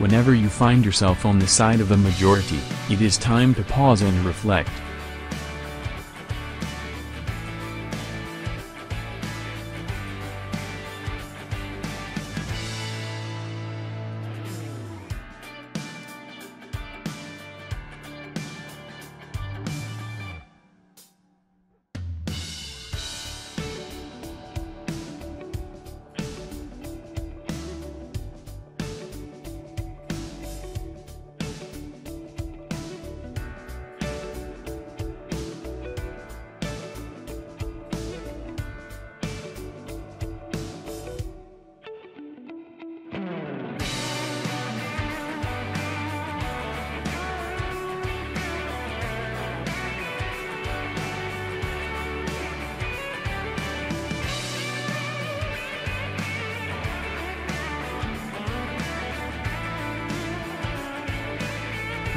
Whenever you find yourself on the side of the majority, it is time to pause and reflect.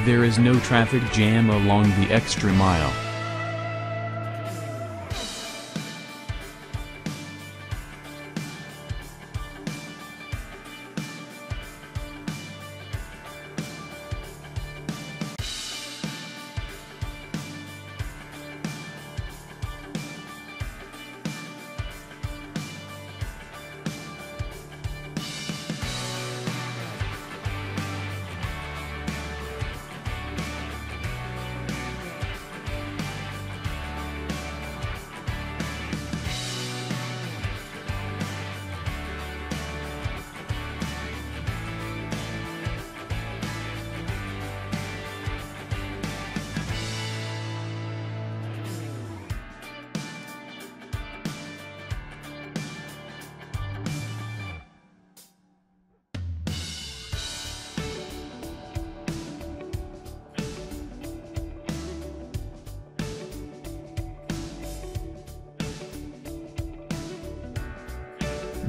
There is no traffic jam along the extra mile.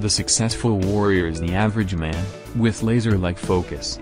The successful warrior is the average man, with laser-like focus.